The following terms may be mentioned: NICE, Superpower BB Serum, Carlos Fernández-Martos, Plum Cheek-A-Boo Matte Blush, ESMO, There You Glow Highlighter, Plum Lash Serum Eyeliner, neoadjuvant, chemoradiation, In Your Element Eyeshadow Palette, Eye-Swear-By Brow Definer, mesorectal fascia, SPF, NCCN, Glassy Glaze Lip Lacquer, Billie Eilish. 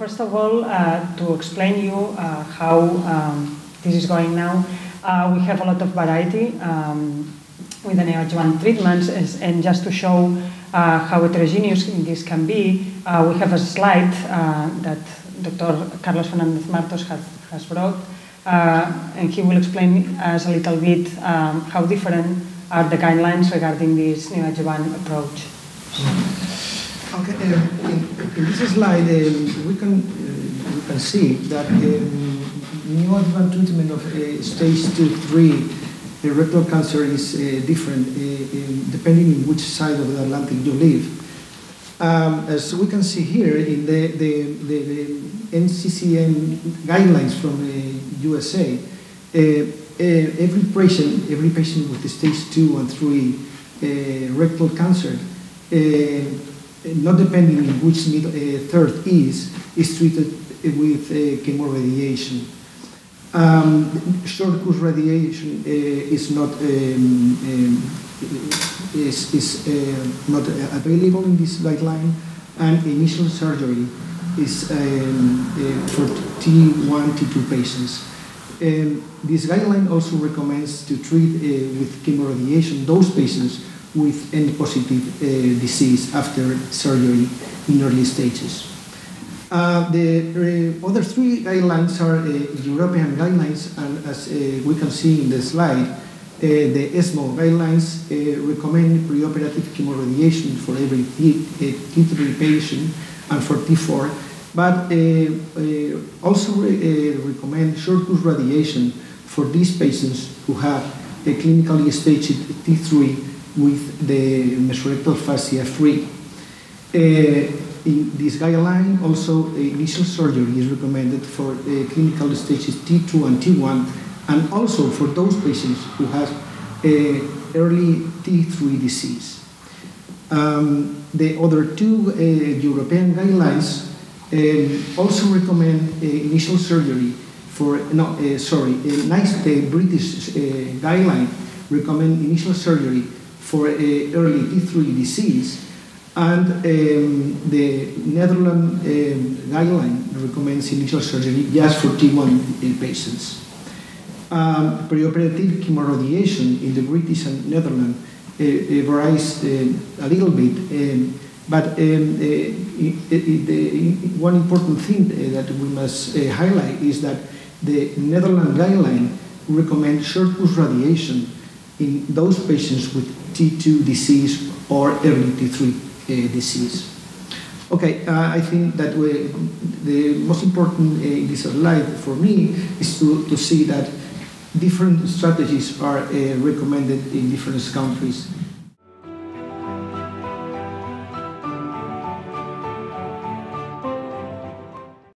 first of all, to explain you how this is going now, we have a lot of variety with the neoadjuvant treatments, and just to show how heterogeneous this can be, we have a slide that Dr. Carlos Fernández-Martos has brought, and he will explain us a little bit how different are the guidelines regarding this neoadjuvant approach. Okay, in this slide we can see that neoadjuvant treatment of stage 2-3 rectal cancer is different depending on which side of the Atlantic you live. As we can see here in the NCCN guidelines from the USA, every patient with stage 2 and 3 rectal cancer, not depending on which third is treated with chemoradiation. Short-course radiation is not available in this guideline, and initial surgery is for T1, T2 patients. This guideline also recommends to treat with chemoradiation those patients with N-positive disease after surgery in early stages. The other three guidelines are European guidelines, and as we can see in the slide, the ESMO guidelines recommend preoperative chemoradiation for every T3 patient and for T4, but also recommend short-course radiation for these patients who have a clinically staged T3 with the mesorectal fascia free. In this guideline, also initial surgery is recommended for clinical stages T2 and T1, and also for those patients who have early T3 disease. The other two European guidelines also recommend initial surgery for, NICE, the British guideline, recommend initial surgery for early T3 disease, and the Netherlands guideline recommends initial surgery just for T1 patients. Preoperative chemoradiation in the British and Netherlands varies a little bit, but one important thing that we must highlight is that the Netherlands guideline recommends short-course radiation in those patients with T2 disease or early T3 disease. Okay, I think that the most important in this slide for me is to see that different strategies are recommended in different countries.